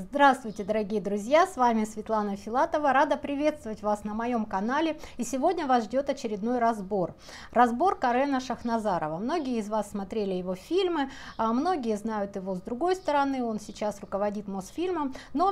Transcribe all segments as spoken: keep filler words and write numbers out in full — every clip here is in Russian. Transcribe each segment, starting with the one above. Здравствуйте, дорогие друзья, с вами Светлана Филатова, рада приветствовать вас на моем канале, и сегодня вас ждет очередной разбор. Разбор Карена Шахназарова. Многие из вас смотрели его фильмы, многие знают его с другой стороны, он сейчас руководит Мосфильмом, но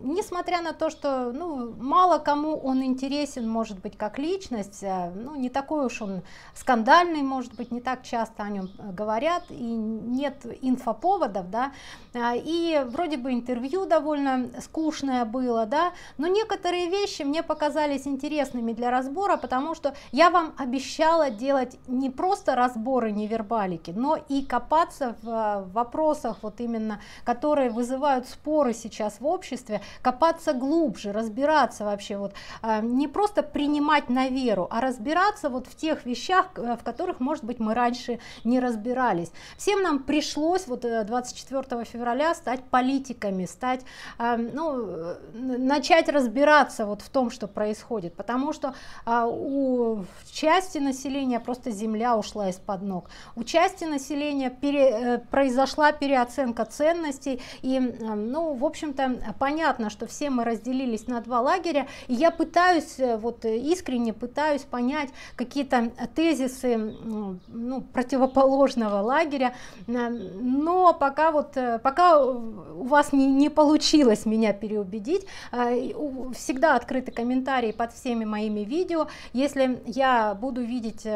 несмотря на то, что ну, мало кому он интересен, может быть, как личность, ну, не такой уж он скандальный, может быть, не так часто о нем говорят, и нет инфоповодов, да, и вроде бы интервью довольно скучное было, да, но некоторые вещи мне показались интересными для разбора, потому что я вам обещала делать не просто разборы невербалики, но и копаться в вопросах, вот именно, которые вызывают споры сейчас в обществе, копаться глубже, разбираться вообще, вот, не просто принимать на веру, а разбираться вот в тех вещах, в которых, может быть, мы раньше не разбирались. Всем нам пришлось вот двадцать четвёртого февраля стать политиками, стать, ну, начать разбираться вот в том, что происходит, потому что у части населения просто земля ушла из-под ног, у части населения пере, произошла переоценка ценностей, и, ну, в общем-то, понятно, что все мы разделились на два лагеря, и я пытаюсь, вот искренне пытаюсь понять какие-то тезисы, ну, противоположного лагеря, но пока вот, пока у вас не не получилось меня переубедить. Всегда открыты комментарии под всеми моими видео. Если я буду видеть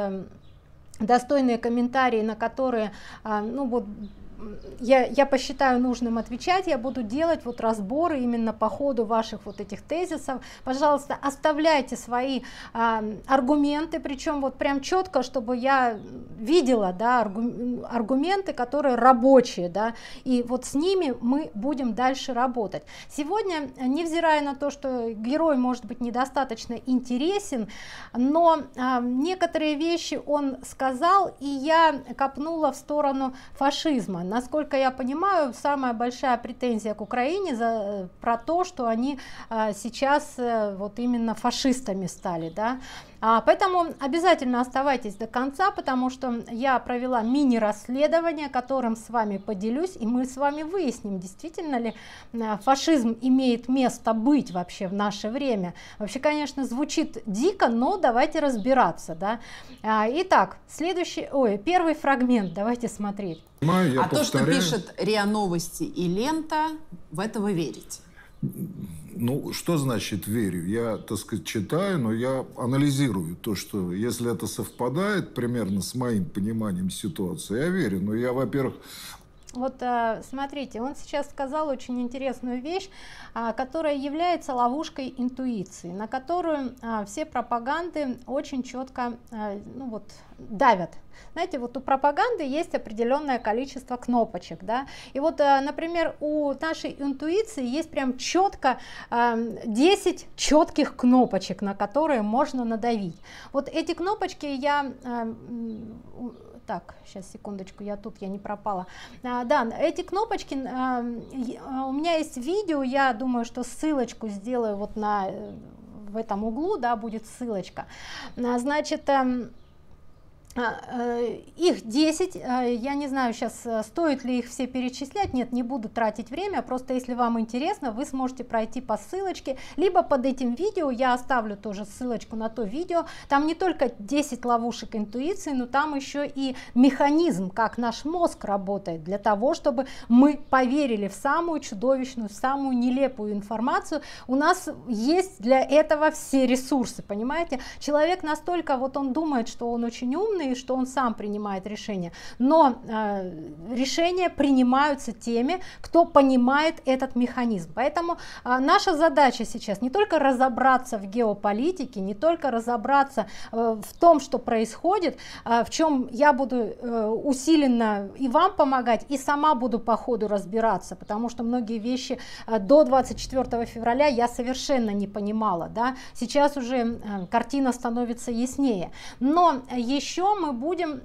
достойные комментарии, на которые, ну вот, Я, я посчитаю нужным отвечать, я буду делать вот разборы именно по ходу ваших вот этих тезисов. Пожалуйста, оставляйте свои а, аргументы, причем вот прям четко, чтобы я видела, да, аргу, аргументы, которые рабочие, да, и вот с ними мы будем дальше работать. Сегодня, невзирая на то, что герой может быть недостаточно интересен, но а, некоторые вещи он сказал, и я копнула в сторону фашизма. Насколько я понимаю, самая большая претензия к Украине за, про то, что они а, сейчас а, вот именно фашистами стали, да? А, поэтому обязательно оставайтесь до конца, потому что я провела мини-расследование, которым с вами поделюсь, и мы с вами выясним, действительно ли а, фашизм имеет место быть вообще в наше время. Вообще, конечно, звучит дико, но давайте разбираться, да? А, итак, следующий, ой, первый фрагмент, давайте смотреть. Я а повторяю. То, что пишет РИА Новости и Лента, в это вы верите? Ну, что значит верю? Я, так сказать, читаю, но я анализирую то, что если это совпадает примерно с моим пониманием ситуации, я верю. Но я, во-первых... Вот смотрите, он сейчас сказал очень интересную вещь, которая является ловушкой интуиции, на которую все пропаганды очень четко, ну, вот, давят. Знаете, вот у пропаганды есть определенное количество кнопочек, да, и вот, например, у нашей интуиции есть прям четко десять четких кнопочек, на которые можно надавить. Вот эти кнопочки я... Так, сейчас, секундочку, я тут, я не пропала. А, да, эти кнопочки, а, у меня есть видео, я думаю, что ссылочку сделаю вот на, в этом углу, да, будет ссылочка. А, значит... А, их десять, я не знаю сейчас, стоит ли их все перечислять, нет, не буду тратить время, просто если вам интересно, вы сможете пройти по ссылочке, либо под этим видео я оставлю тоже ссылочку на то видео, там не только десять ловушек интуиции, но там еще и механизм, как наш мозг работает для того, чтобы мы поверили в самую чудовищную, в самую нелепую информацию. У нас есть для этого все ресурсы, понимаете, человек настолько, вот он думает, что он очень умный, и что он сам принимает решения, но э, решения принимаются теми, кто понимает этот механизм. Поэтому э, наша задача сейчас не только разобраться в геополитике, не только разобраться э, в том, что происходит, э, в чем я буду э, усиленно и вам помогать, и сама буду по ходу разбираться, потому что многие вещи э, до двадцать четвёртого февраля я совершенно не понимала, да? Сейчас уже э, картина становится яснее, но еще мы будем,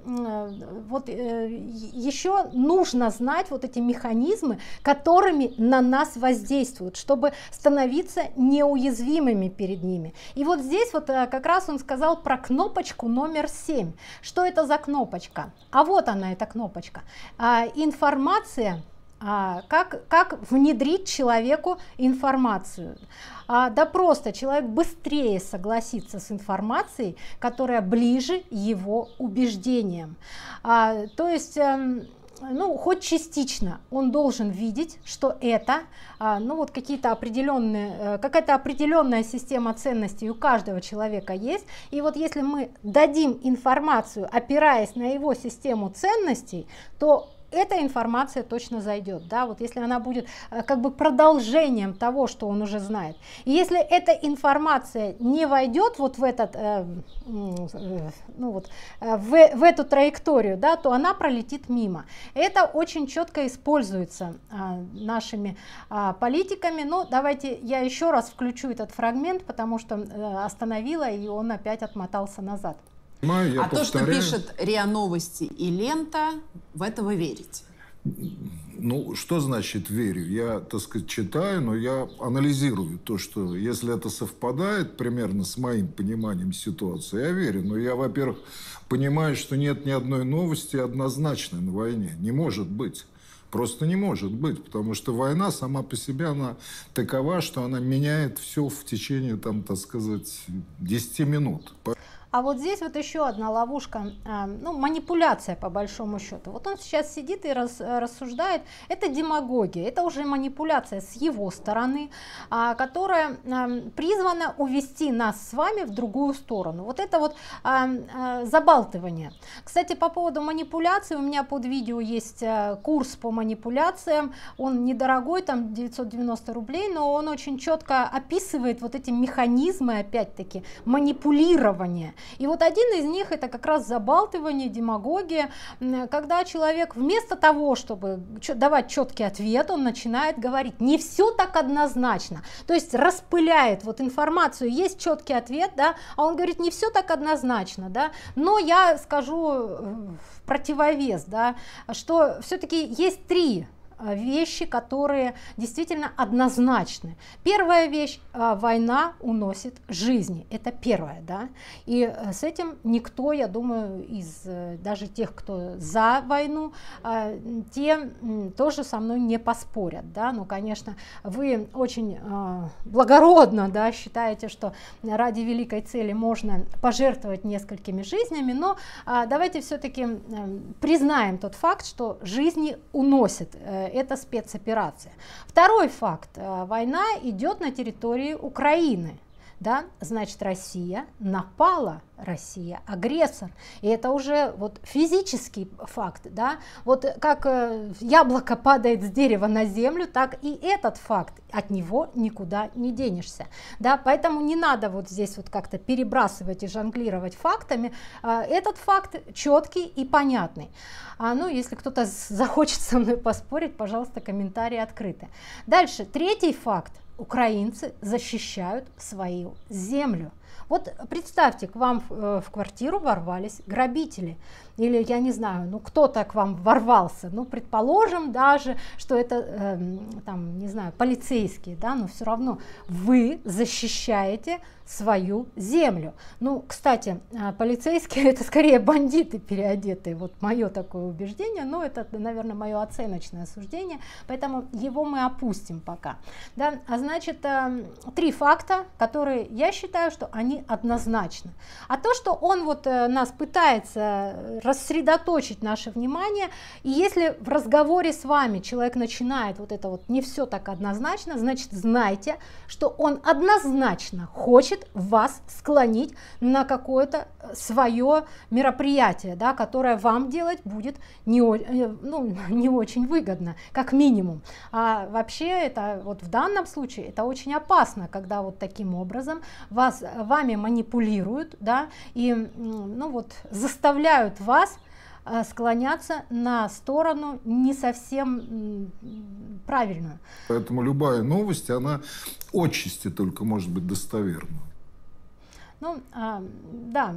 вот еще нужно знать вот эти механизмы, которыми на нас воздействуют, чтобы становиться неуязвимыми перед ними. И вот здесь вот как раз он сказал про кнопочку номер семь. Что это за кнопочка? А вот она, эта кнопочка. Информация А, как, как внедрить человеку информацию? А, да просто человек быстрее согласится с информацией, которая ближе его убеждениям. А, то есть... Ну, хоть частично он должен видеть, что это, ну, вот какие-то определенные, какая-то определенная система ценностей у каждого человека есть. И вот если мы дадим информацию, опираясь на его систему ценностей, то эта информация точно зайдет, да, вот если она будет как бы продолжением того, что он уже знает. И если эта информация не войдет вот в этот, э, э, ну вот, в, в эту траекторию, да, то она пролетит мимо. Это очень четко используется э, нашими э, политиками. Но давайте я еще раз включу этот фрагмент, потому что э, остановила, и он опять отмотался назад. Я а повторяю. То, что пишет РИА Новости и Лента, в это вы верите? Ну, что значит верю? Я, так сказать, читаю, но я анализирую то, что если это совпадает примерно с моим пониманием ситуации, я верю. Но я, во-первых, понимаю, что нет ни одной новости однозначной на войне. Не может быть. Просто не может быть, потому что война сама по себе, она такова, что она меняет все в течение, там, так сказать, десяти минут. А вот здесь вот еще одна ловушка, ну, манипуляция по большому счету. Вот он сейчас сидит и раз, рассуждает, это демагогия, это уже манипуляция с его стороны, которая призвана увести нас с вами в другую сторону. Вот это вот забалтывание. Кстати, по поводу манипуляции, у меня под видео есть курс по манипуляциям, он недорогой, там девятьсот девяносто рублей, но он очень четко описывает вот эти механизмы, опять-таки, манипулирования. И вот один из них — это как раз забалтывание, демагогия, когда человек вместо того, чтобы давать четкий ответ, он начинает говорить не все так однозначно, то есть распыляет вот информацию, есть четкий ответ, да, а он говорит не все так однозначно, да, но я скажу в противовес, да, что все-таки есть три вещи, которые действительно однозначны. Первая вещь: война уносит жизни. Это первое, да. И с этим никто, я думаю, из даже тех, кто за войну, те тоже со мной не поспорят, да. Ну, конечно, вы очень благородно, да, считаете, что ради великой цели можно пожертвовать несколькими жизнями, но давайте все-таки признаем тот факт, что жизни уносит. Это спецоперация. Второй факт. Война идет на территории Украины. Да? Значит, Россия напала, Россия агрессор. И это уже вот физический факт. Да? Вот как яблоко падает с дерева на землю, так и этот факт. От него никуда не денешься. Да? Поэтому не надо вот здесь вот как-то перебрасывать и жонглировать фактами. Этот факт четкий и понятный. А, ну, если кто-то захочет со мной поспорить, пожалуйста, комментарии открыты. Дальше, третий факт. Украинцы защищают свою землю. Вот представьте, к вам в квартиру ворвались грабители, или я не знаю, ну кто-то к вам ворвался, ну предположим даже, что это э, там, не знаю, полицейские, да, но все равно вы защищаете свою землю. Ну, кстати, полицейские — это скорее бандиты переодетые, вот мое такое убеждение, но это, наверное, мое оценочное суждение, поэтому его мы опустим пока. Да? А значит, э, три факта, которые я считаю, что они однозначны. А то, что он вот э, нас пытается рассредоточить наше внимание, и если в разговоре с вами человек начинает вот это вот не все так однозначно, значит, знайте, что он однозначно хочет вас склонить на какое-то свое мероприятие, да, которое вам делать будет не, ну, не очень выгодно, как минимум. А вообще это вот в данном случае это очень опасно, когда вот таким образом вас вами манипулируют, да, и, ну, вот, заставляют вас склоняться на сторону не совсем правильную. Поэтому любая новость, она отчасти только может быть достоверна. Ну, а, да.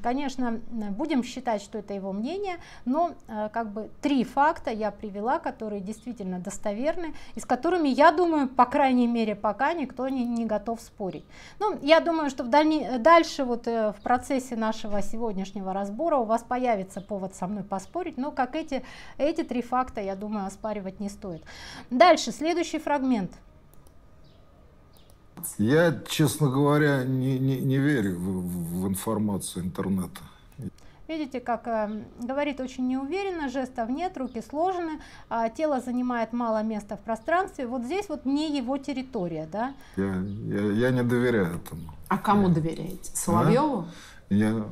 Конечно, будем считать, что это его мнение, но как бы три факта я привела, которые действительно достоверны, и с которыми, я думаю, по крайней мере, пока никто не, не готов спорить. Ну, я думаю, что в дальне... дальше вот в процессе нашего сегодняшнего разбора у вас появится повод со мной поспорить, но как эти, эти три факта, я думаю, оспаривать не стоит. Дальше, следующий фрагмент. Я, честно говоря, не, не, не верю в, в информацию интернета. Видите, как э, говорит очень неуверенно, жестов нет, руки сложены, э, тело занимает мало места в пространстве. Вот здесь вот не его территория, да? Я, я, я не доверяю этому. А кому я... доверяете? Соловьёву? А? Я...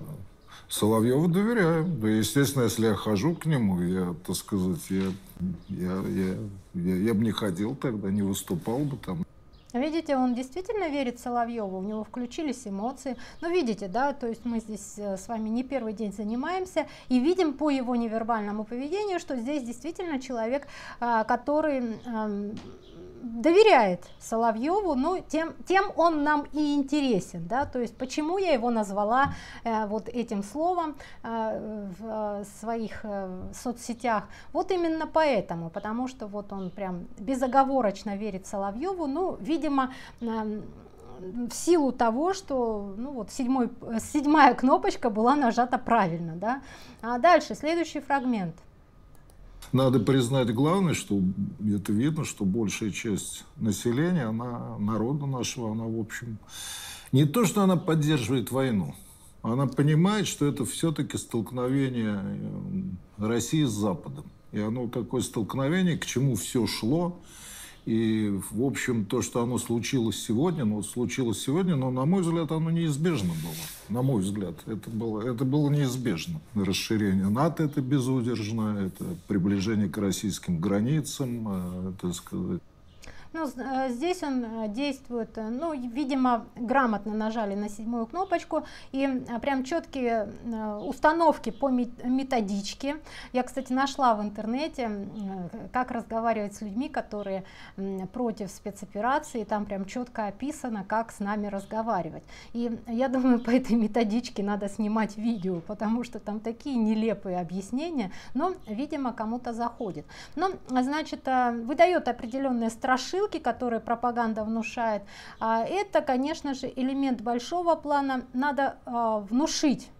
Соловьёву доверяю. Да, естественно, если я хожу к нему, я, так сказать, я, я, я, я, я бы не ходил тогда, не выступал бы там. Видите, он действительно верит Соловьёву, у него включились эмоции. Ну, видите, да, то есть мы здесь с вами не первый день занимаемся и видим по его невербальному поведению, что здесь действительно человек, который доверяет Соловьёву, но тем, тем он нам и интересен, да, то есть почему я его назвала э, вот этим словом э, в э, своих э, соцсетях, вот именно поэтому, потому что вот он прям безоговорочно верит Соловьёву, ну, видимо, э, в силу того, что ну, вот седьмой, седьмая кнопочка была нажата правильно, да. А дальше, следующий фрагмент. Надо признать главное, что это видно, что большая часть населения, она, народа нашего, она, в общем, не то, что она поддерживает войну, она понимает, что это все-таки столкновение России с Западом. И оно такое столкновение, к чему все шло. И, в общем, то, что оно случилось сегодня, ну, случилось сегодня, но, на мой взгляд, оно неизбежно было. На мой взгляд, это было, это было неизбежно. Расширение НАТО – это безудержно, это приближение к российским границам, так сказать. Ну, здесь он действует, ну, видимо, грамотно нажали на седьмую кнопочку, и прям четкие установки по методичке. Я, кстати, нашла в интернете, как разговаривать с людьми, которые против спецоперации, там прям четко описано, как с нами разговаривать. И я думаю, по этой методичке надо снимать видео, потому что там такие нелепые объяснения, но, видимо, кому-то заходит. Ну, значит, выдает определенные страшилки, которые пропаганда внушает, это, конечно же, элемент большого плана. Надо внушить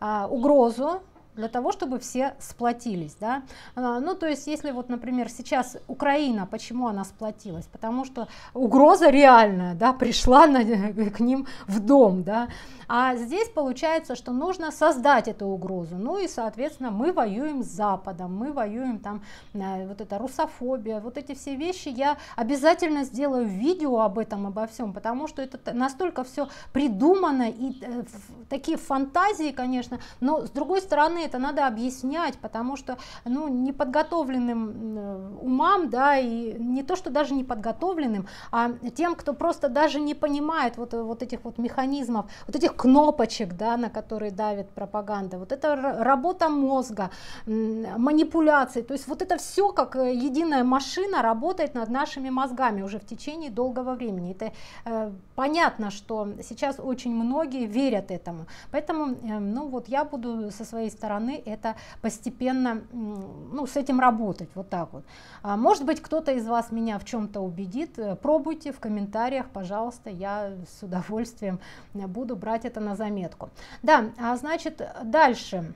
угрозу для того, чтобы все сплотились, да? Ну, то есть, если вот, например, сейчас Украина, почему она сплотилась? Потому что угроза реальная, да, пришла на, к ним в дом, да? А здесь получается, что нужно создать эту угрозу. Ну и, соответственно, мы воюем с Западом, мы воюем там, вот эта русофобия, вот эти все вещи. Я обязательно сделаю видео об этом, обо всем, потому что это настолько все придумано и э, такие фантазии, конечно, но с другой стороны, это надо объяснять, потому что ну, неподготовленным умам, да, и не то, что даже неподготовленным, а тем, кто просто даже не понимает вот, вот этих вот механизмов, вот этих кнопочек, да, на которые давит пропаганда, вот это работа мозга, манипуляции, то есть вот это все как единая машина работает над нашими мозгами уже в течение долгого времени. Это э, понятно, что сейчас очень многие верят этому, поэтому э, ну, вот я буду со своей стороны стороны это постепенно, ну, с этим работать вот так вот. Может быть, кто-то из вас меня в чем-то убедит, пробуйте в комментариях, пожалуйста, я с удовольствием буду брать это на заметку. Да, а значит, дальше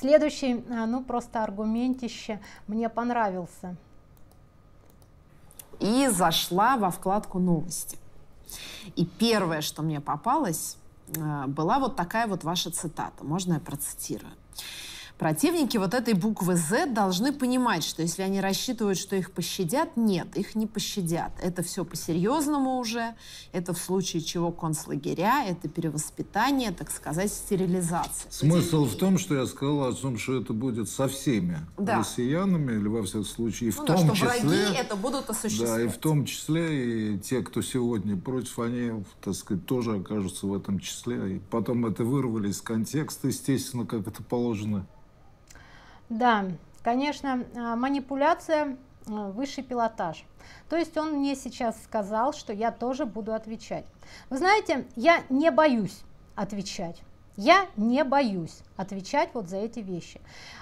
следующий, ну, просто аргументище мне понравился. И зашла во вкладку новости, и первое, что мне попалось, была вот такая вот ваша цитата. Можно я процитирую? Противники вот этой буквы «З» должны понимать, что если они рассчитывают, что их пощадят, нет, их не пощадят. Это все по-серьезному уже, это в случае чего концлагеря, это перевоспитание, так сказать, стерилизация. Смысл в том, что я сказала о том, что это будет со всеми, да, россиянами, или во всяком случае, в ну, том да, что числе... враги это будут осуществлять. Да, и в том числе, и те, кто сегодня против, они, так сказать, тоже окажутся в этом числе. И потом это вырвали из контекста, естественно, как это положено. Да, конечно, манипуляция, высший пилотаж. То есть он мне сейчас сказал, что я тоже буду отвечать. Вы знаете, я не боюсь отвечать. Я не боюсь отвечать вот за эти вещи.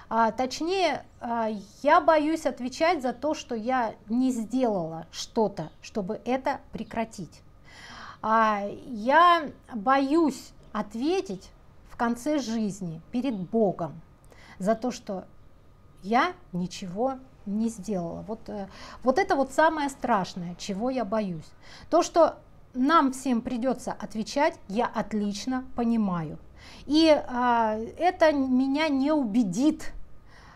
А, точнее, а, я боюсь отвечать за то, что я не сделала что-то, чтобы это прекратить. А, я боюсь ответить в конце жизни перед Богом за то, что я ничего не сделала. Вот, вот это вот самое страшное, чего я боюсь. То, что нам всем придется отвечать, я отлично понимаю. И а, это меня не убедит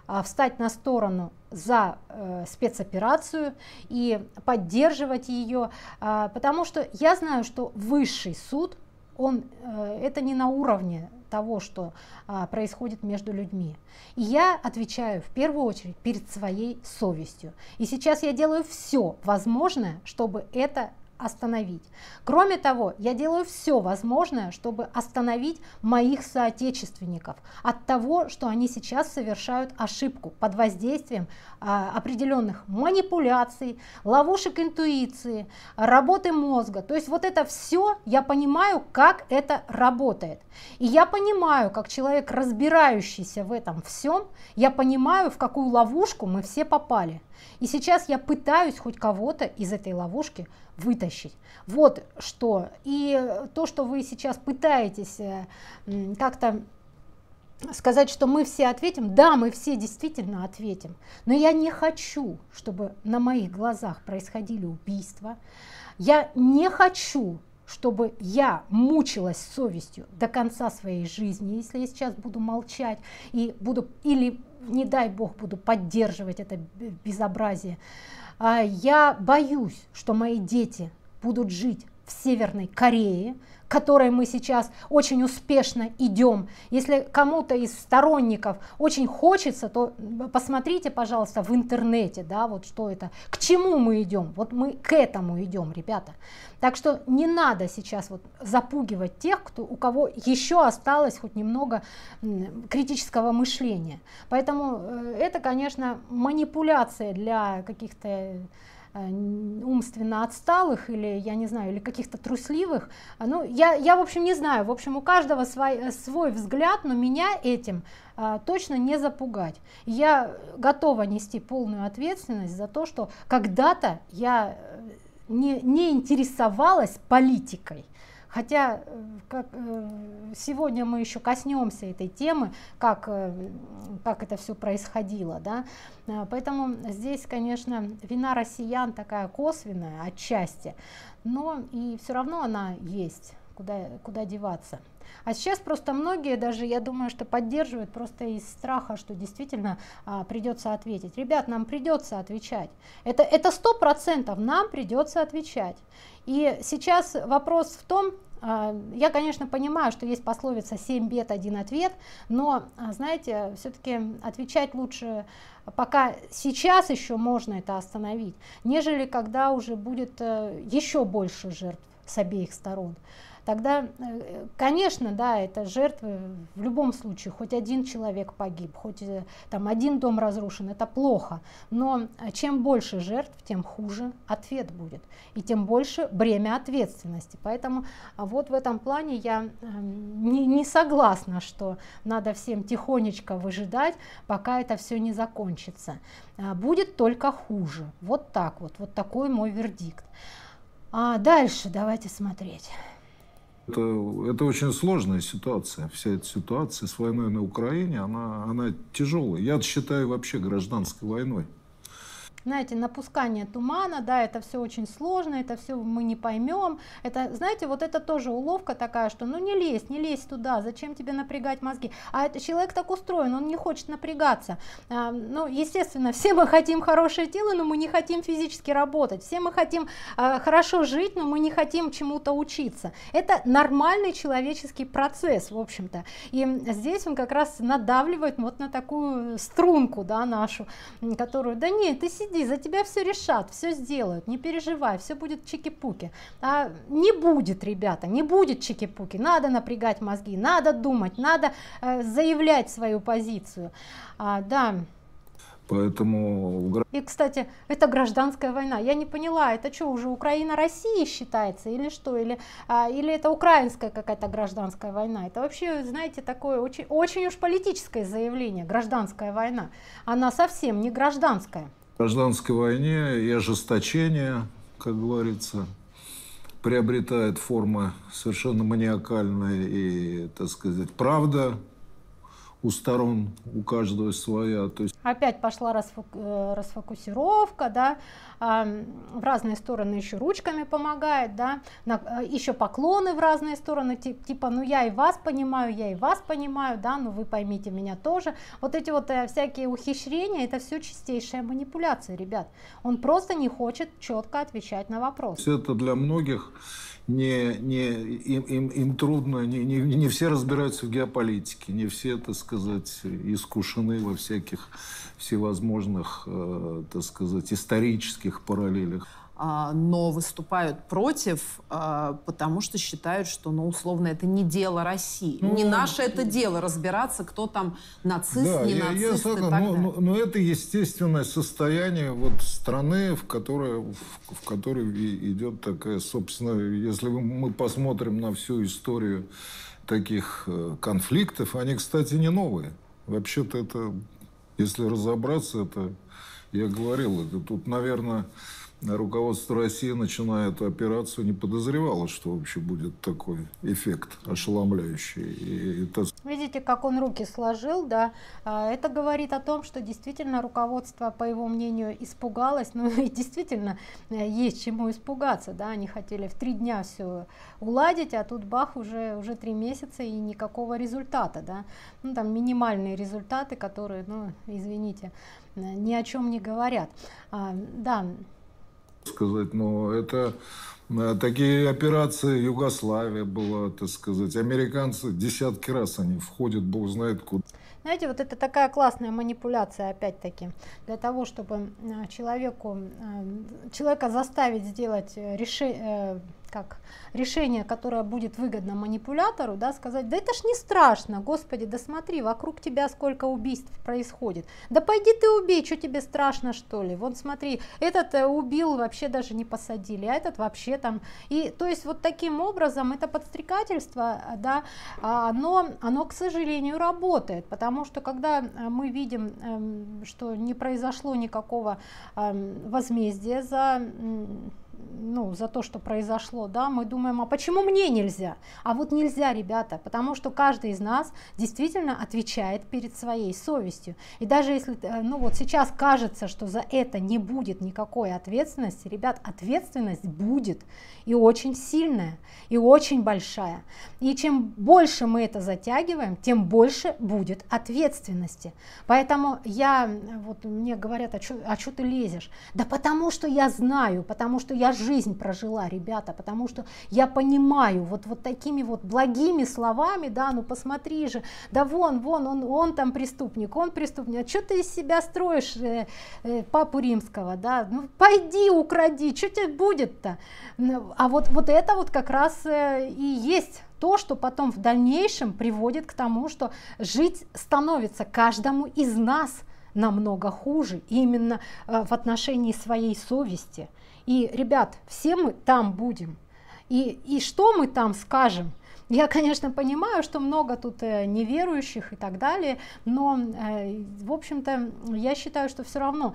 а, встать на сторону за а, спецоперацию и поддерживать ее, а, потому что я знаю, что высший суд, он, а, это не на уровне того, что а, происходит между людьми. И я отвечаю в первую очередь перед своей совестью. И сейчас я делаю все возможное, чтобы это остановить. Кроме того, я делаю все возможное, чтобы остановить моих соотечественников от того, что они сейчас совершают ошибку под воздействием а, определенных манипуляций, ловушек интуиции, работы мозга. То есть вот это все я понимаю, как это работает. И я понимаю, как человек, разбирающийся в этом всем, я понимаю, в какую ловушку мы все попали. И сейчас я пытаюсь хоть кого-то из этой ловушки вытащить. Вот что. И то, что вы сейчас пытаетесь как-то сказать, что мы все ответим, да, мы все действительно ответим, но я не хочу, чтобы на моих глазах происходили убийства, я не хочу, чтобы я мучилась совестью до конца своей жизни, если я сейчас буду молчать и буду, или, не дай бог, буду поддерживать это безобразие. Я боюсь, что мои дети будут жить в Северной Корее, к которой мы сейчас очень успешно идем. Если кому-то из сторонников очень хочется, то посмотрите, пожалуйста, в интернете, да, вот что это, к чему мы идем. Вот мы к этому идем, ребята. Так что не надо сейчас вот запугивать тех, кто, у кого еще осталось хоть немного критического мышления. Поэтому это, конечно, манипуляция для каких-то умственно отсталых или, я не знаю, или каких-то трусливых. Ну, я, я, в общем, не знаю. В общем, у каждого свой, свой взгляд, но меня этим а, точно не запугать. Я готова нести полную ответственность за то, что когда-то я не, не интересовалась политикой. Хотя как, сегодня мы еще коснемся этой темы, как, как это все происходило. Да? Поэтому здесь, конечно, вина россиян такая косвенная отчасти, но и все равно она есть, куда, куда деваться. А сейчас просто многие даже, я думаю, что поддерживают просто из страха, что действительно а, придется ответить. Ребят, нам придется отвечать. Это, это сто процентов нам придется отвечать. И сейчас вопрос в том, а, я, конечно, понимаю, что есть пословица семь бед, один ответ, но, а, знаете, все-таки отвечать лучше, пока сейчас еще можно это остановить, нежели когда уже будет а, еще больше жертв с обеих сторон. Тогда, конечно, да, это жертвы в любом случае, хоть один человек погиб, хоть там один дом разрушен, это плохо, но чем больше жертв, тем хуже ответ будет, и тем больше бремя ответственности. Поэтому вот в этом плане я не, не согласна, что надо всем тихонечко выжидать, пока это все не закончится. Будет только хуже, вот так вот, вот такой мой вердикт. А дальше давайте смотреть. Это, это очень сложная ситуация. Вся эта ситуация с войной на Украине, она, она тяжелая. Я считаю вообще гражданской войной. Знаете, напускание тумана, да, это все очень сложно, это все мы не поймем. Это, знаете, вот это тоже уловка такая, что ну не лезь, не лезь туда, зачем тебе напрягать мозги. А это, человек так устроен, он не хочет напрягаться. А, ну, естественно, все мы хотим хорошее тело, но мы не хотим физически работать. Все мы хотим а, хорошо жить, но мы не хотим чему-то учиться. Это нормальный человеческий процесс, в общем-то. И здесь он как раз надавливает вот на такую струнку, да, нашу, которую, да нет, ты сиди, за тебя все решат, все сделают, не переживай, все будет чики-пуки. А не будет, ребята, не будет чики-пуки. Надо напрягать мозги, надо думать, надо э, заявлять свою позицию. А, да. Поэтому... И, кстати, это гражданская война. Я не поняла, это что, уже Украина России считается или что? Или, а, или это украинская какая-то гражданская война? Это вообще, знаете, такое очень, очень уж политическое заявление. Гражданская война. Она совсем не гражданская. В гражданской войне и ожесточение, как говорится, приобретает формы совершенно маниакальные. И, так сказать, правда... У сторон, у каждого своя. То есть... Опять пошла расфокусировка, да, в разные стороны еще ручками помогает, да, еще поклоны в разные стороны, типа, ну я и вас понимаю, я и вас понимаю, да, ну вы поймите меня тоже. Вот эти вот всякие ухищрения, это все чистейшая манипуляция, ребят. Он просто не хочет четко отвечать на вопрос. Это для многих не, не, им, им, им трудно, не, не, не все разбираются в геополитике, не все, так сказать, сказать, искушены во всяких всевозможных, э, так сказать, исторических параллелях. Но выступают против, э, потому что считают, что, ну, условно, это не дело России. Ну, не наше это дело разбираться, кто там нацист, да, не я, нацист я согласна, и так но, далее. Но, но это естественное состояние вот страны, в которой, в, в которой идет такая, собственно, если мы посмотрим на всю историю таких конфликтов, они, кстати, не новые. Вообще-то это, если разобраться, это, я говорил, это тут, наверное, руководство России, начиная эту операцию, не подозревало, что вообще будет такой эффект ошеломляющий. И это... Видите, как он руки сложил, да? Это говорит о том, что действительно руководство, по его мнению, испугалось. Ну и действительно есть чему испугаться, да? Они хотели в три дня все уладить, а тут бах, уже, уже три месяца и никакого результата, да? Ну там минимальные результаты, которые, ну, извините, ни о чем не говорят. А, да. Сказать, но это такие операции, Югославия была, так сказать, американцы десятки раз они входят, бог знает куда. Знаете, вот это такая классная манипуляция, опять-таки, для того, чтобы человеку, человека заставить сделать решение, как решение, которое будет выгодно манипулятору, да, сказать, да это ж не страшно, господи, да смотри, вокруг тебя сколько убийств происходит, да пойди ты убей, что тебе страшно, что ли, вот смотри, этот убил, вообще даже не посадили, а этот вообще там, и то есть вот таким образом это подстрекательство, да, оно, оно, к сожалению, работает, потому что когда мы видим, что не произошло никакого возмездия за... ну, за то, что произошло, да, мы думаем, а почему мне нельзя? А вот нельзя, ребята, потому что каждый из нас действительно отвечает перед своей совестью. И даже если, ну, вот сейчас кажется, что за это не будет никакой ответственности, ребят, ответственность будет, и очень сильная, и очень большая. И чем больше мы это затягиваем, тем больше будет ответственности. Поэтому я, вот мне говорят, а чё, а чё ты лезешь? Да потому что я знаю, потому что я жизнь прожила, ребята, потому что я понимаю, вот, вот такими вот благими словами, да, ну посмотри же, да вон, вон, он, он там преступник, он преступник, а что ты из себя строишь э, э, папу римского, да, ну пойди укради, что тебе будет-то? А вот, вот это вот как раз э, и есть то, что потом в дальнейшем приводит к тому, что жить становится каждому из нас намного хуже, именно э, в отношении своей совести. И, ребят, все мы там будем. И, и что мы там скажем? Я, конечно, понимаю, что много тут неверующих и так далее, но, в общем-то, я считаю, что все равно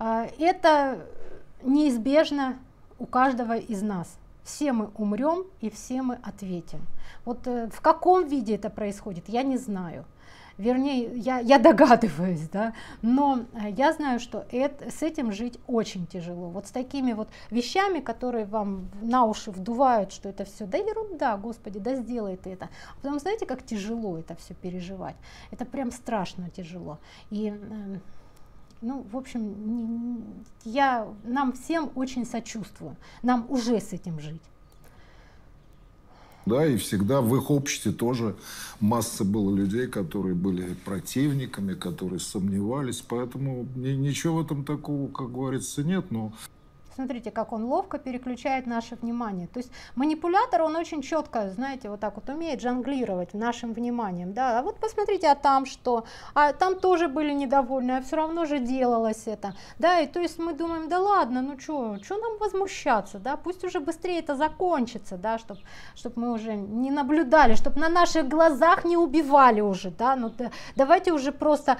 это неизбежно у каждого из нас. Все мы умрем и все мы ответим. Вот в каком виде это происходит, я не знаю. Вернее, я, я догадываюсь, да, но я знаю, что это, с этим жить очень тяжело. Вот с такими вот вещами, которые вам на уши вдувают, что это все, да ерунда, господи, да сделай ты это. А потом знаете, как тяжело это все переживать? Это прям страшно тяжело. И, ну, в общем, я нам всем очень сочувствую, нам уже с этим жить. Да, и всегда в их обществе тоже масса было людей, которые были противниками, которые сомневались, поэтому ничего в этом такого, как говорится, нет, но... Смотрите, как он ловко переключает наше внимание. То есть манипулятор, он очень четко, знаете, вот так вот умеет жонглировать нашим вниманием. Да? А вот посмотрите, а там что? А там тоже были недовольны, а все равно же делалось это. Да, и то есть мы думаем, да ладно, ну что, что нам возмущаться, да, пусть уже быстрее это закончится, да, чтобы чтоб мы уже не наблюдали, чтобы на наших глазах не убивали уже, да, ну да, давайте уже просто,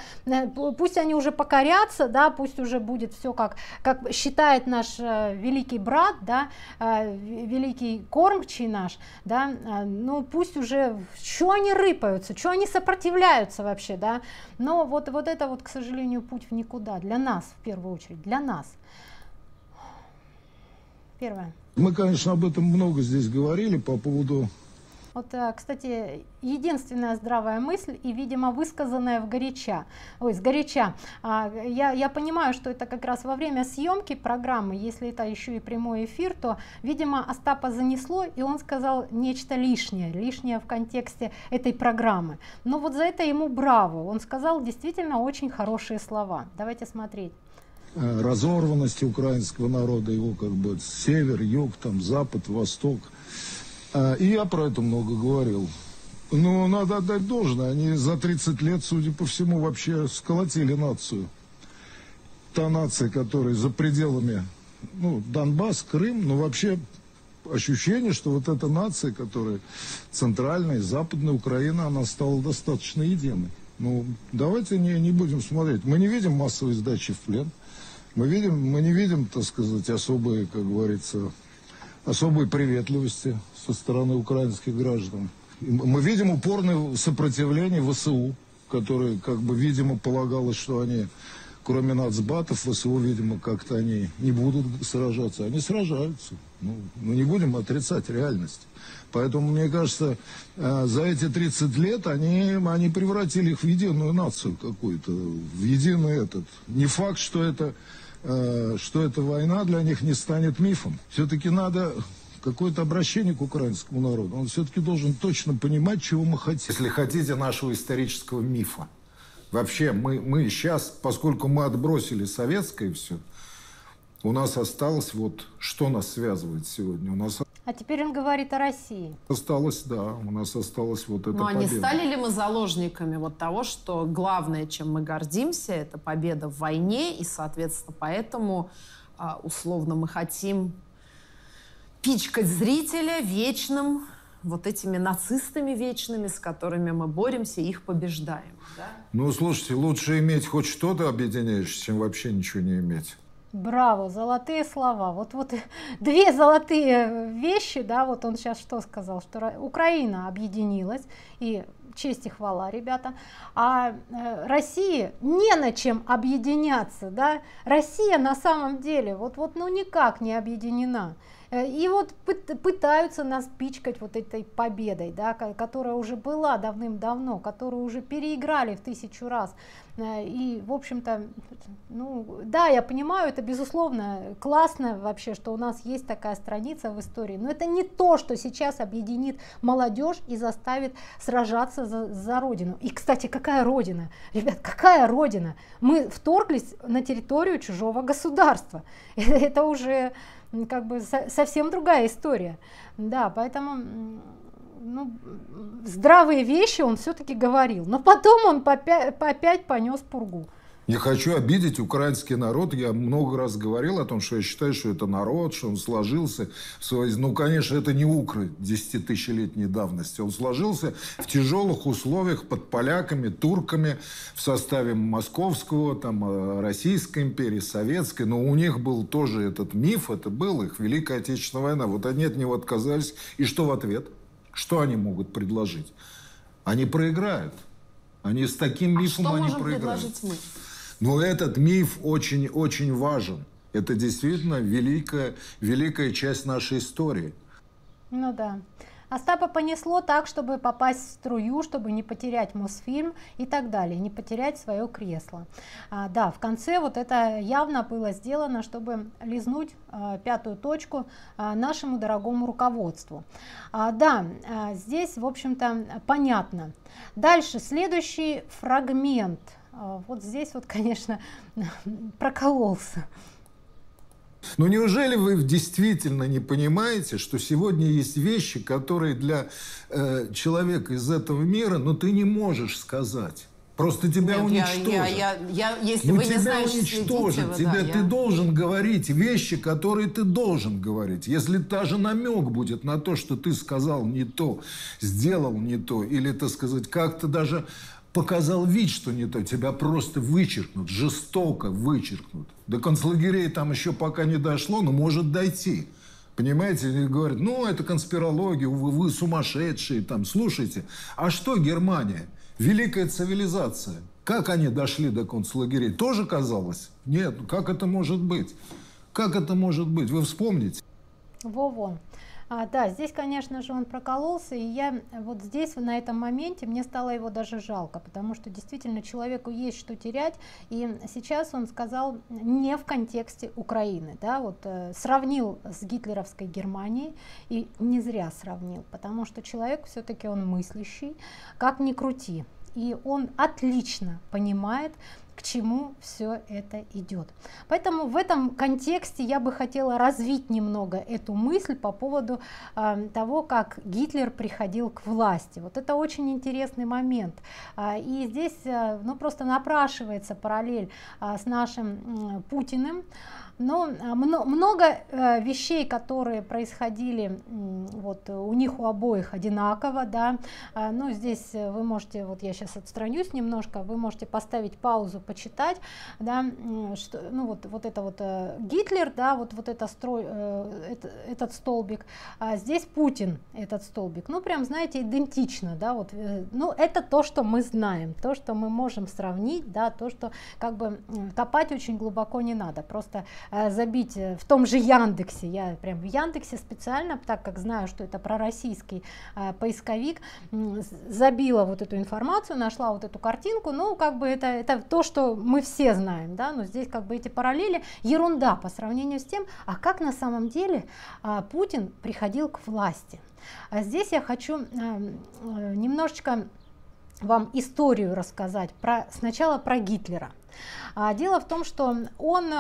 пусть они уже покорятся, да, пусть уже будет все как, как считает наш великий брат, да, великий кормчий наш, да, ну пусть уже, что они рыпаются, что они сопротивляются вообще, да, но вот, вот это вот, к сожалению, путь в никуда, для нас, в первую очередь, для нас. Первое. Мы, конечно, об этом много здесь говорили по поводу... Вот, кстати, единственная здравая мысль и, видимо, высказанная вгоряча. Ой, сгоряча. Я, я понимаю, что это как раз во время съемки программы, если это еще и прямой эфир, то, видимо, Остапа занесло, и он сказал нечто лишнее, лишнее в контексте этой программы. Но вот за это ему браво. Он сказал действительно очень хорошие слова. Давайте смотреть. Разорванности украинского народа, его как бы север, юг, там запад, восток. И я про это много говорил. Но надо отдать должное, они за тридцать лет, судя по всему, вообще сколотили нацию. Та нация, которая за пределами, ну, Донбасс, Крым, но вообще ощущение, что вот эта нация, которая центральная, западная Украина, она стала достаточно единой. Ну, давайте не, не будем смотреть. Мы не видим массовой сдачи в плен. Мы, видим, мы не видим, так сказать, особой, как говорится, особой приветливости со стороны украинских граждан. Мы видим упорное сопротивление ВСУ, которое, как бы, видимо, полагалось, что они, кроме нацбатов, ВСУ, видимо, как-то они не будут сражаться. Они сражаются. Ну, мы не будем отрицать реальность. Поэтому, мне кажется, за эти тридцать лет они, они превратили их в единую нацию какую-то, в единый этот. Не факт, что это... что эта война для них не станет мифом. Все-таки надо какое-то обращение к украинскому народу. Он все-таки должен точно понимать, чего мы хотим. Если хотите нашего исторического мифа. Вообще, мы, мы сейчас, поскольку мы отбросили советское все, у нас осталось вот, что нас связывает сегодня. У нас... А теперь он говорит о России. Осталось, да, у нас осталось вот это. Но победа. А не стали ли мы заложниками вот того, что главное, чем мы гордимся, это победа в войне, и, соответственно, поэтому условно мы хотим пичкать зрителя вечным, вот этими нацистами вечными, с которыми мы боремся, их побеждаем. Да? Ну, слушайте, лучше иметь хоть что-то объединяющее, чем вообще ничего не иметь. Браво, золотые слова. Вот, вот две золотые вещи, да, вот он сейчас что сказал, что Украина объединилась, и честь и хвала, ребята, а России не на чем объединяться, да, Россия на самом деле вот, вот ну никак не объединена. И вот пытаются нас пичкать вот этой победой, да, которая уже была давным-давно, которую уже переиграли в тысячу раз. И, в общем-то, ну, да, я понимаю, это, безусловно, классно вообще, что у нас есть такая страница в истории, но это не то, что сейчас объединит молодежь и заставит сражаться за, за родину. И, кстати, какая родина? Ребят, какая родина? Мы вторглись на территорию чужого государства. Это уже... как бы совсем другая история, да, поэтому, ну, здравые вещи он все-таки говорил, но потом он опять понес пургу. Не хочу обидеть украинский народ, я много раз говорил о том, что я считаю, что это народ, что он сложился, в своей... ну, конечно, это не укры десятитысячелетней давности, он сложился в тяжелых условиях под поляками, турками, в составе московского, там, Российской империи, Советской, но у них был тоже этот миф, это была их Великая Отечественная война, вот они от него отказались, и что в ответ? Что они могут предложить? Они проиграют, они с таким мифом а они проиграют. Но этот миф очень-очень важен. Это действительно великая, великая часть нашей истории. Ну да. Остапа понесло так, чтобы попасть в струю, чтобы не потерять Мосфильм и так далее, не потерять свое кресло. А, да, в конце вот это явно было сделано, чтобы лизнуть а, пятую точку а, нашему дорогому руководству. А, да, а, здесь, в общем-то, понятно. Дальше, следующий фрагмент. Вот здесь вот, конечно, прокололся. Но неужели вы действительно не понимаете, что сегодня есть вещи, которые для э, человека из этого мира, ну, ты не можешь сказать. Просто тебя уничтожат. Ну, тебя уничтожат. Ты должен говорить вещи, которые ты должен говорить. Если даже намек будет на то, что ты сказал не то, сделал не то, или, так сказать, как-то даже показал вид, что не то, тебя просто вычеркнут, жестоко вычеркнут. До концлагерей там еще пока не дошло, но может дойти. Понимаете, они говорят, ну, это конспирология, вы, вы сумасшедшие, там, слушайте. А что Германия? Великая цивилизация. Как они дошли до концлагерей? Тоже казалось? Нет. Как это может быть? Как это может быть? Вы вспомните. Во-во. А, да, здесь, конечно же, он прокололся. И я вот здесь, на этом моменте, мне стало его даже жалко. Потому что действительно человеку есть что терять. И сейчас он сказал не в контексте Украины. Да, вот, э, сравнил с гитлеровской Германией. И не зря сравнил. Потому что человек все-таки он мыслящий, как ни крути. И он отлично понимает, к чему все это идет. Поэтому в этом контексте я бы хотела развить немного эту мысль по поводу э, того, как Гитлер приходил к власти. Вот это очень интересный момент. А, и здесь а, ну, просто напрашивается параллель а, с нашим а, Путиным. Но много вещей, которые происходили вот, у них у обоих одинаково, да. Ну, здесь вы можете, вот я сейчас отстранюсь немножко, вы можете поставить паузу, почитать, да, что, ну, вот, вот это вот Гитлер, да, вот, вот это строй, это, этот столбик, а здесь Путин, этот столбик, ну, прям, знаете, идентично, да, вот, ну, это то, что мы знаем, то, что мы можем сравнить, да, то, что, как бы, копать очень глубоко не надо, просто забить в том же Яндексе, я прям в Яндексе специально, так как знаю, что это пророссийский э, поисковик, забила вот эту информацию, нашла вот эту картинку, ну как бы это, это то, что мы все знаем, да, но здесь как бы эти параллели ерунда по сравнению с тем, а как на самом деле э, Путин приходил к власти. А здесь я хочу э, э, немножечко вам историю рассказать, про, сначала про Гитлера. Дело в том, что он,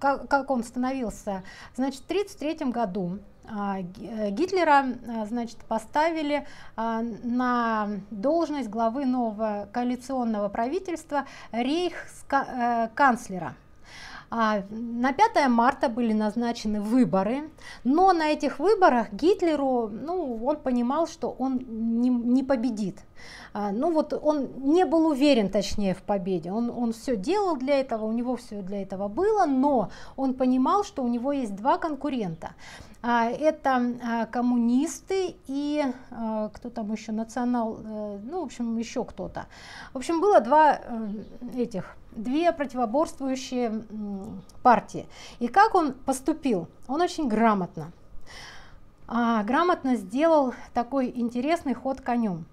как, как он становился, значит, в тысяча девятьсот тридцать третьем году Гитлера, значит, поставили на должность главы нового коалиционного правительства рейхсканцлера. На пятое марта были назначены выборы, но на этих выборах Гитлеру, ну, он понимал, что он не, не победит. Ну вот он не был уверен, точнее, в победе, он, он все делал для этого, у него все для этого было, но он понимал, что у него есть два конкурента. Это коммунисты и кто там еще, национал, ну, в общем, еще кто-то. В общем, было два этих, две противоборствующие партии. И как он поступил? Он очень грамотно, грамотно сделал такой интересный ход конем.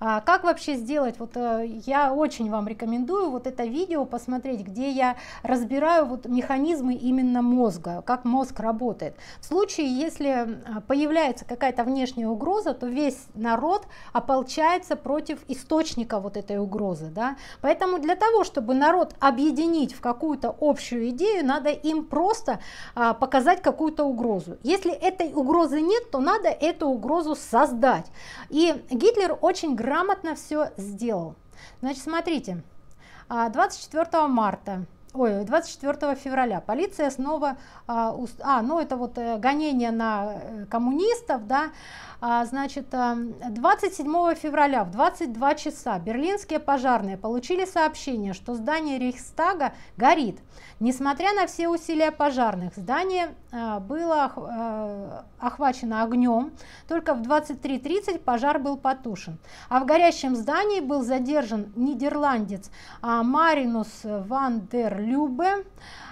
А как вообще сделать? Вот я очень вам рекомендую вот это видео посмотреть, где я разбираю вот механизмы именно мозга, как мозг работает. В случае, если появляется какая-то внешняя угроза, то весь народ ополчается против источника вот этой угрозы, да? Поэтому для того, чтобы народ объединить в какую-то общую идею, надо им просто а, показать какую-то угрозу. Если этой угрозы нет, то надо эту угрозу создать. И Гитлер очень Очень грамотно все сделал. Значит, смотрите, двадцать четвёртого марта, ой, двадцать четвёртого февраля полиция снова, а, ну это вот гонение на коммунистов, да, а, значит, двадцать седьмого февраля в двадцать два часа берлинские пожарные получили сообщение, что здание Рейхстага горит. Несмотря на все усилия пожарных, здание а, было а, охвачено огнем, только в двадцать три тридцать пожар был потушен. А в горящем здании был задержан нидерландец а, Маринус ван дер Любе,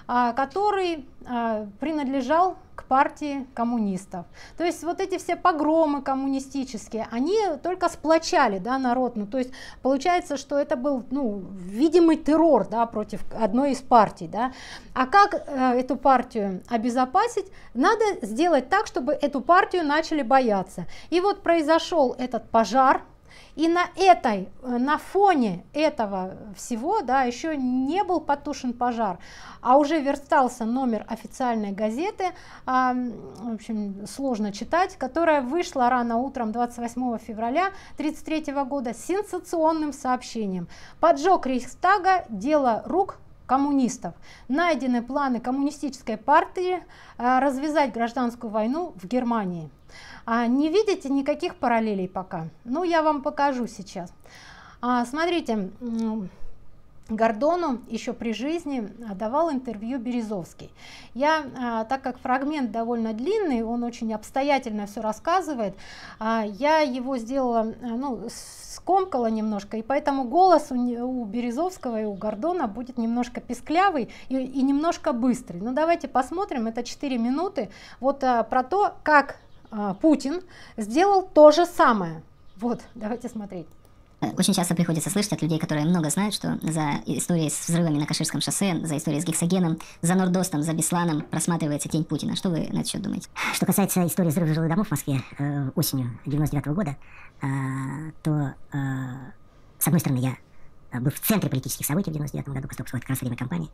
а, который а, принадлежал к партии коммунистов. То есть вот эти все погромы коммунистические, они только сплочали, да, народ. Ну, то есть получается, что это был, ну, видимый террор, да, против одной из партий, да. А как э, эту партию обезопасить? Надо сделать так, чтобы эту партию начали бояться. И вот произошел этот пожар. И на этой, на фоне этого всего, да, еще не был потушен пожар, а уже верстался номер официальной газеты, а, в общем, сложно читать, которая вышла рано утром двадцать восьмого февраля тысяча девятьсот тридцать третьего года с сенсационным сообщением: «Поджог Рейхстага — дело рук коммунистов. Найдены планы коммунистической партии а, развязать гражданскую войну в Германии». А, не видите никаких параллелей пока? Ну, я вам покажу сейчас. А, смотрите, Гордону еще при жизни давал интервью Березовский. Я, а, так как фрагмент довольно длинный, он очень обстоятельно все рассказывает, а, я его сделала, ну, скомкала немножко, и поэтому голос у, у Березовского и у Гордона будет немножко писклявый и, и немножко быстрый. Но давайте посмотрим, это четыре минуты, вот а, про то, как а, Путин сделал то же самое. Вот, давайте смотреть. Очень часто приходится слышать от людей, которые много знают, что за историей с взрывами на Каширском шоссе, за историей с гексагеном, за Нордостом, за Бесланом просматривается тень Путина. Что вы на этот счет думаете? Что касается истории взрыва жилых домов в Москве э, осенью девяносто девятого года, э, то, э, с одной стороны, я был в центре политических событий в девяносто девятом году, поскольку это как раз время кампании.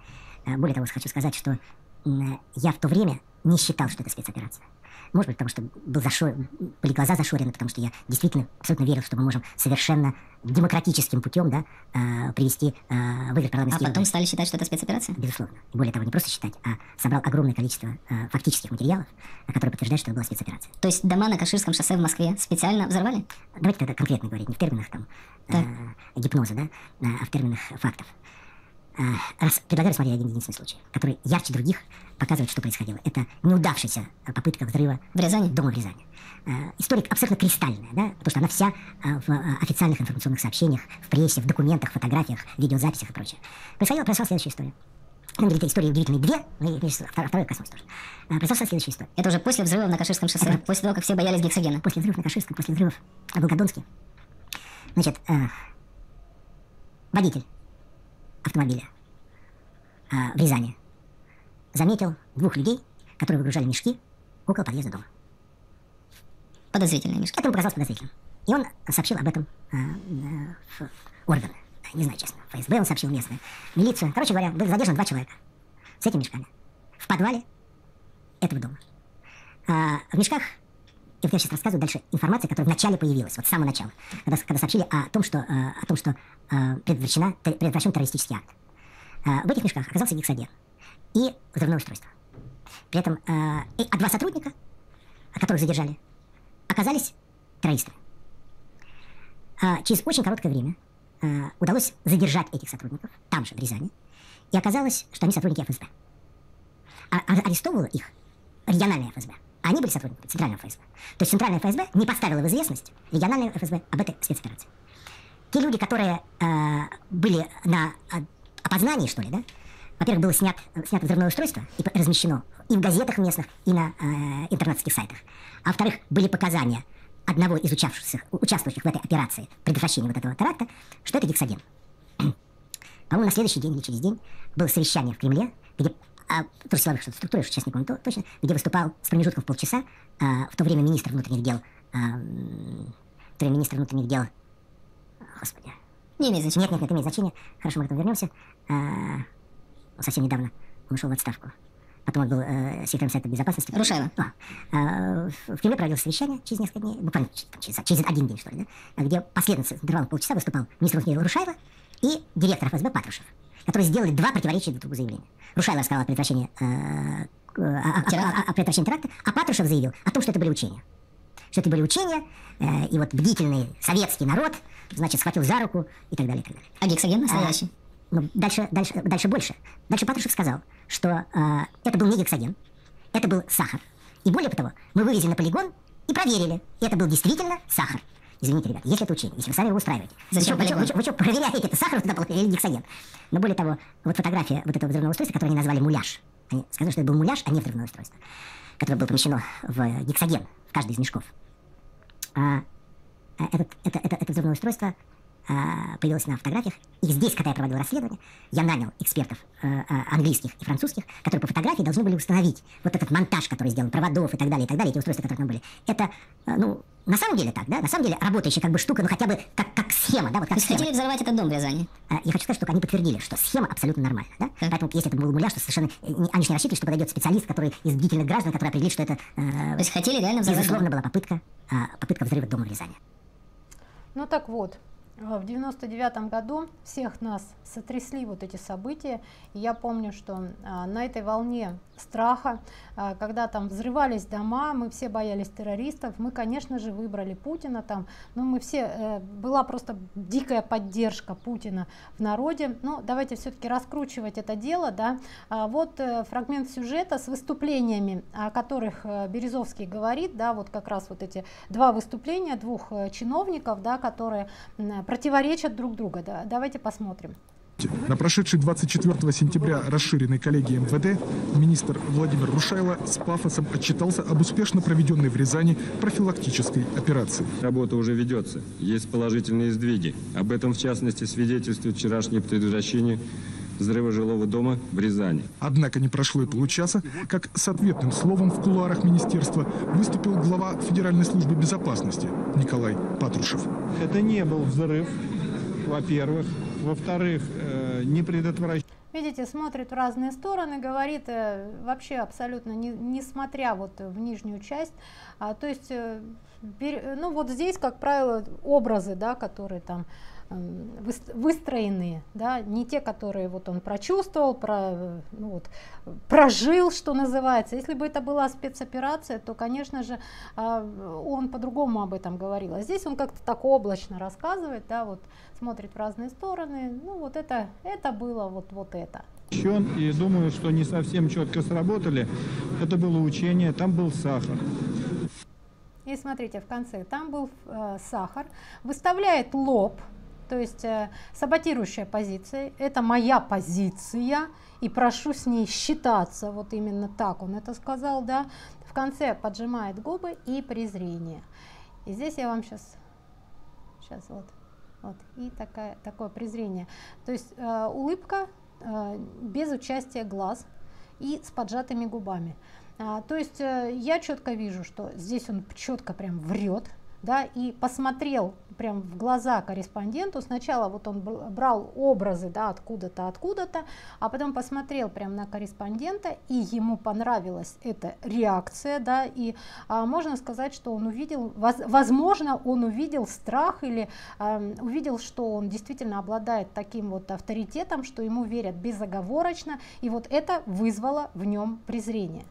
Более того, хочу сказать, что э, я в то время не считал, что это спецоперация. Может быть, потому что был зашор... были глаза зашорены, потому что я действительно абсолютно верил, что мы можем совершенно демократическим путем, да, э, привести э, выбор парламентских выборов. А потом стали считать, что это спецоперация? Безусловно. Более того, не просто считать, а собрал огромное количество э, фактических материалов, которые подтверждают, что это была спецоперация. То есть дома на Каширском шоссе в Москве специально взорвали? Давайте тогда конкретно говорить, не в терминах там, э, гипноза, да, а в терминах фактов. Раз, предлагаю рассмотреть один единственный случай, который ярче других показывает, что происходило. Это неудавшаяся попытка взрыва в Рязани, дома в Рязани. История абсолютно кристальная, да, потому что она вся в официальных информационных сообщениях, в прессе, в документах, фотографиях, видеозаписях и прочее. Происходила, произошла следующая история. Ну, говорит, истории удивительные две, ну, и второй космос тоже. А, произошла следующая история. Это уже после взрывов на Каширском шоссе, это... после того, как все боялись гексагена. После взрывов на Каширском, после взрывов а был Гордонский. Значит, э, водитель автомобиля а, в Рязани заметил двух людей, которые выгружали мешки около подъезда дома. Подозрительные мешки. Это ему показалось подозрительным. И он сообщил об этом а, а, в органы. Не знаю, честно. ФСБ он сообщил, местную милицию. Короче говоря, был задержан два человека с этими мешками в подвале этого дома. А, в мешках, я сейчас рассказываю дальше, информация, которая вначале появилась, вот с самого начала, когда, когда сообщили о том, что, о том, что предотвращен, предотвращен террористический акт. В этих мешках оказался гексаген и взрывное устройство. При этом и, а два сотрудника, которых задержали, оказались террористами. Через очень короткое время удалось задержать этих сотрудников, там же, в Рязани, и оказалось, что они сотрудники ФСБ. А, арестовывала их региональная ФСБ. Они были сотрудниками Центрального ФСБ. То есть Центральное ФСБ не поставило в известность региональное ФСБ об этой спецоперации. Те люди, которые э, были на опознании, что ли, да? Во-первых, было снят, снято взрывное устройство и размещено и в газетах местных, и на э, интернетских сайтах. А во-вторых, были показания одного из участвующих в этой операции предотвращения вот этого теракта, что это гексаген. По-моему, на следующий день или через день было совещание в Кремле, где... А, тоже силовых структур, я сейчас не помню точно, где выступал с промежутком в полчаса, а, в то время министр внутренних дел, а, в то время министр внутренних дел, господи, не имеет значения, нет, нет, нет, имеет значение, хорошо, мы к этому вернемся, а, он совсем недавно ушел в отставку, потом он был а, секретарем Совета Безопасности. Рушайло. А, а, в Кремле проводилось совещание через несколько дней, буквально через, через один день, что ли, да, где последовательно интервал полчаса выступал министр внутренних дел Рушайло и директор ФСБ Патрушев, которые сделали два противоречия друг другу заявления. Рушайло рассказал о предотвращении, э, о, о, о предотвращении теракта, а Патрушев заявил о том, что это были учения. Что это были учения, э, и вот бдительный советский народ, значит, схватил за руку и так далее, и так далее. А гексаген настоящий? А, ну, дальше, дальше, дальше больше. Дальше Патрушев сказал, что э, это был не гексаген, это был сахар. И более того, мы вывезли на полигон и проверили, и это был действительно сахар. Извините, ребята, если это учение, если вы сами его устраиваете, зачем вы, вы, вы, вы что, проверяете, это сахар туда был или гексаген? Но более того, вот фотография вот этого взрывного устройства, которое они назвали муляж, они сказали, что это был муляж, а не взрывное устройство, которое было помещено в гексаген, в каждый из мешков. А, это, это, это, это взрывное устройство э, появилась на фотографиях. И здесь, когда я проводил расследование, я нанял экспертов э, английских и французских, которые по фотографии должны были установить вот этот монтаж, который сделан, проводов и так далее, и так далее, эти устройства, которые там были. Это, э, ну, на самом деле так, да, на самом деле работающая как бы штука, ну, хотя бы как, как схема, да, вот как схема. Хотели взорвать этот дом в Рязани? Э, я хочу сказать, что они подтвердили, что схема абсолютно нормальна, да, mm-hmm. Поэтому если это был муляж, то совершенно, не, они же не рассчитывали, что подойдет специалист, который из бдительных граждан, который определит, что это, э, то есть хотели реально взорвать. Безусловно, была попытка, э, попытка взрыва дома в Рязани. Ну так вот, в девяносто девятом году всех нас сотрясли вот эти события. И я помню, что а, на этой волне страха, а, когда там взрывались дома, мы все боялись террористов, мы, конечно же, выбрали Путина там, но мы все, э, была просто дикая поддержка Путина в народе. Ну, давайте все-таки раскручивать это дело, да. А, вот э, фрагмент сюжета с выступлениями, о которых э, Березовский говорит, да, вот как раз вот эти два выступления двух э, чиновников, да, которые противоречат друг другу. Да. Давайте посмотрим. На прошедшей двадцать четвёртого сентября расширенной коллегии МВД министр Владимир Рушайло с пафосом отчитался об успешно проведенной в Рязани профилактической операции. Работа уже ведется, есть положительные сдвиги. Об этом, в частности, свидетельствует вчерашнее предотвращение взрыва жилого дома в Рязани. Однако не прошло и получаса, как с ответным словом в кулуарах министерства выступил глава Федеральной службы безопасности Николай Патрушев. Это не был взрыв, во-первых. Во-вторых, не предотвращать. Видите, смотрит в разные стороны, говорит вообще абсолютно не, не смотря вот в нижнюю часть. А, то есть, ну вот здесь, как правило, образы, да, которые там выстроенные, да, не те, которые вот он прочувствовал, про, ну вот, прожил, что называется. Если бы это была спецоперация, то, конечно же, он по-другому об этом говорил. А здесь он как-то так облачно рассказывает, да, вот, смотрит в разные стороны. Ну вот это, это было вот, вот это. И думаю, что не совсем четко сработали. Это было учение, там был сахар. И смотрите, в конце там был э, сахар, выставляет лоб. То есть э, саботирующая позиция, это моя позиция, и прошу с ней считаться, вот именно так он это сказал, да. В конце поджимает губы и презрение. И здесь я вам сейчас, сейчас вот, вот, и такая, такое презрение. То есть э, улыбка э, без участия глаз и с поджатыми губами. А, то есть э, я четко вижу, что здесь он четко прям врет. Да, и посмотрел прям в глаза корреспонденту. Сначала вот он брал образы, да, откуда-то, откуда-то, а потом посмотрел прям на корреспондента, и ему понравилась эта реакция, да, и а, можно сказать, что он увидел, воз, возможно, он увидел страх или а, увидел, что он действительно обладает таким вот авторитетом, что ему верят безоговорочно, и вот это вызвало в нем презрение.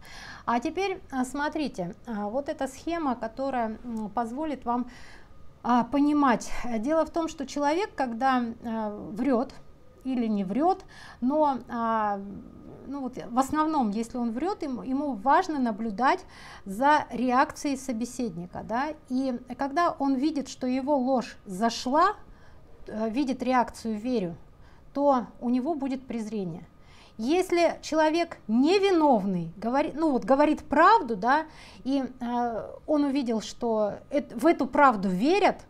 А теперь смотрите, вот эта схема, которая позволит вам а, понимать. Дело в том, что человек, когда а, врет или не врет, но а, ну вот, в основном, если он врет, ему, ему важно наблюдать за реакцией собеседника, да? И когда он видит, что его ложь зашла, видит реакцию «верю», то у него будет презрение. Если человек невиновный, говорит, ну вот, говорит правду, да, и э, он увидел, что это, в эту правду верят,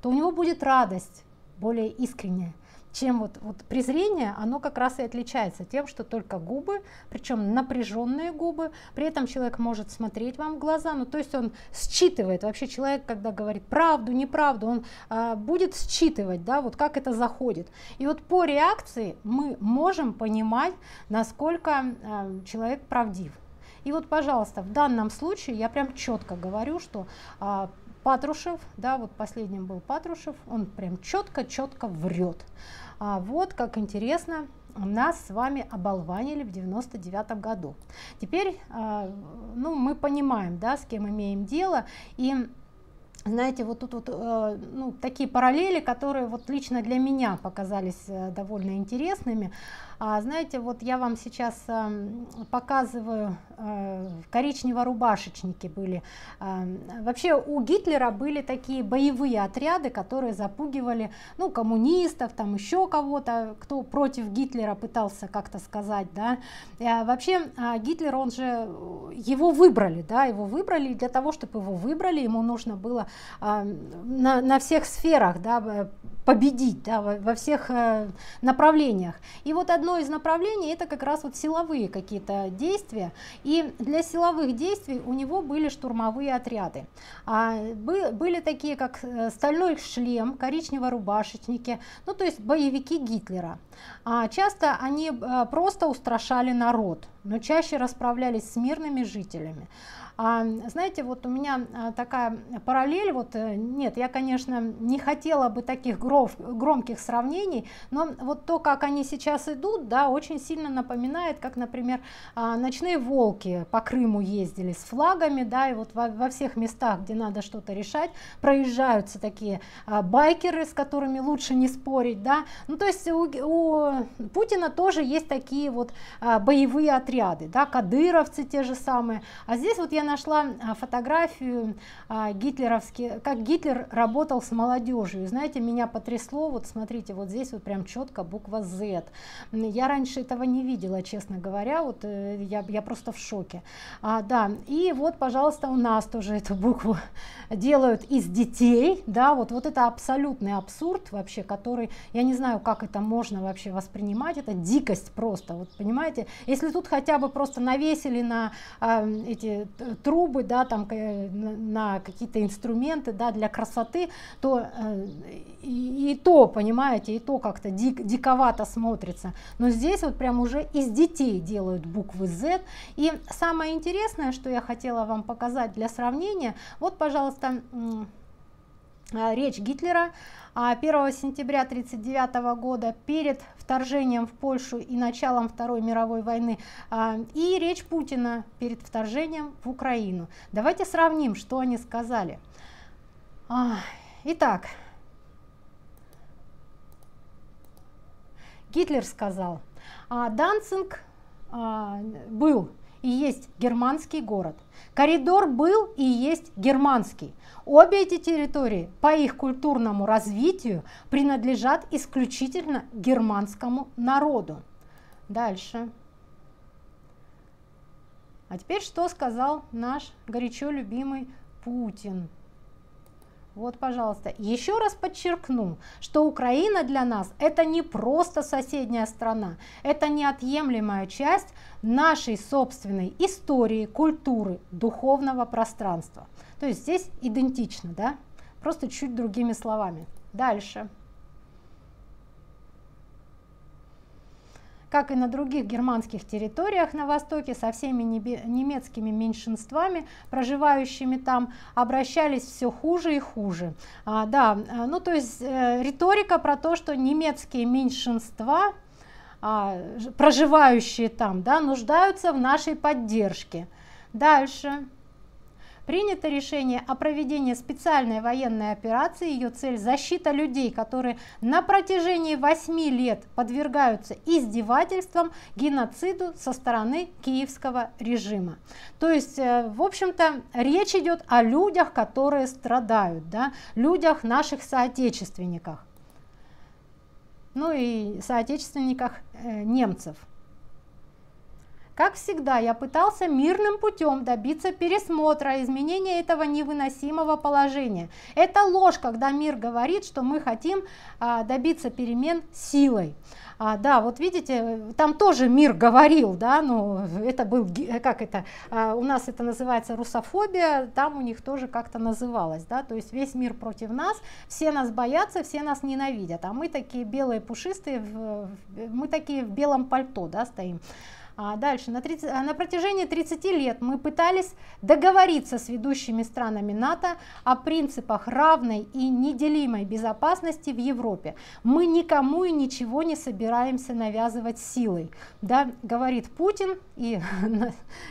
то у него будет радость более искренняя, чем вот, вот презрение. Оно как раз и отличается тем, что только губы, причем напряженные губы, при этом человек может смотреть вам в глаза, ну то есть он считывает, вообще человек, когда говорит правду, неправду, он э, будет считывать, да, вот как это заходит. И вот по реакции мы можем понимать, насколько э, человек правдив. И вот, пожалуйста, в данном случае я прям четко говорю, что э, Патрушев, да, вот последним был Патрушев, он прям четко-четко врет. А вот как интересно, нас с вами оболванили в девяносто девятом году. Теперь, а, ну, мы понимаем, да, с кем имеем дело, и знаете, вот тут вот, э, ну, такие параллели, которые вот лично для меня показались э, довольно интересными. А, знаете, вот я вам сейчас э, показываю, э, коричневорубашечники были. Э, вообще у Гитлера были такие боевые отряды, которые запугивали, ну, коммунистов, там еще кого-то, кто против Гитлера пытался как-то сказать, да. Э, вообще э, Гитлер, он же, его выбрали, да, его выбрали, и для того, чтобы его выбрали, ему нужно было На, на всех сферах, да, победить, да, во, во всех э, направлениях. И вот одно из направлений — это как раз вот силовые какие-то действия. И для силовых действий у него были штурмовые отряды. А, бы, были такие, как «Стальной шлем», «Коричневорубашечники», ну то есть боевики Гитлера. А, часто они а, просто устрашали народ, но чаще расправлялись с мирными жителями. А, знаете, вот у меня такая параллель, вот нет, я, конечно, не хотела бы таких гров, громких сравнений, но вот то, как они сейчас идут, да, очень сильно напоминает, как, например, ночные волки по Крыму ездили с флагами, да, и вот во, во всех местах, где надо что-то решать, проезжаются такие байкеры, с которыми лучше не спорить, да, ну то есть у, у Путина тоже есть такие вот боевые отряды, да, кадыровцы те же самые, а здесь вот я нашла фотографию а, гитлеровский, как Гитлер работал с молодежью. Знаете, меня потрясло. Вот смотрите, вот здесь вот прям четко буква Z. Я раньше этого не видела, честно говоря. Вот я, я просто в шоке. А, да, и вот, пожалуйста, у нас тоже эту букву делают из детей. Да, вот, вот это абсолютный абсурд вообще, который, я не знаю, как это можно вообще воспринимать. Это дикость просто. Вот понимаете, если тут хотя бы просто навесили на а, эти трубы, да, там на какие-то инструменты, да, для красоты, то и, и то, понимаете, и то как-то дик, диковато смотрится. Но здесь вот прям уже из детей делают буквы Z. И самое интересное, что я хотела вам показать для сравнения, вот, пожалуйста, речь Гитлера первого сентября тысяча девятьсот тридцать девятого года перед вторжением в Польшу и началом Второй мировой войны, и речь Путина перед вторжением в Украину. Давайте сравним, что они сказали. Итак, Гитлер сказал: Данциг был и есть германский город, коридор был и есть германский. Обе эти территории по их культурному развитию принадлежат исключительно германскому народу. Дальше. А теперь что сказал наш горячо любимый Путин? Вот, пожалуйста, еще раз подчеркну, что Украина для нас — это не просто соседняя страна, это неотъемлемая часть нашей собственной истории, культуры, духовного пространства. То есть здесь идентично, да? Просто чуть другими словами. Дальше. Как и на других германских территориях на Востоке, со всеми немецкими меньшинствами, проживающими там, обращались все хуже и хуже. А, да, ну то есть э, риторика про то, что немецкие меньшинства, а, проживающие там, да, нуждаются в нашей поддержке. Дальше. Принято решение о проведении специальной военной операции. Ее цель — защита людей, которые на протяжении восьми лет подвергаются издевательствам, геноциду со стороны киевского режима. То есть, в общем-то, речь идет о людях, которые страдают, да? Людях, наших соотечественниках, ну и соотечественниках э, немцев. Как всегда, я пытался мирным путем добиться пересмотра, изменения этого невыносимого положения. Это ложь, когда мир говорит, что мы хотим а, добиться перемен силой. А, да, вот видите, там тоже мир говорил, да, но это был, как это, а, у нас это называется русофобия, там у них тоже как-то называлось, да, то есть весь мир против нас, все нас боятся, все нас ненавидят, а мы такие белые пушистые, в, мы такие в белом пальто, да, стоим. А дальше. На, тридцать, на протяжении тридцати лет мы пытались договориться с ведущими странами НАТО о принципах равной и неделимой безопасности в Европе. Мы никому и ничего не собираемся навязывать силой, да, говорит Путин, и,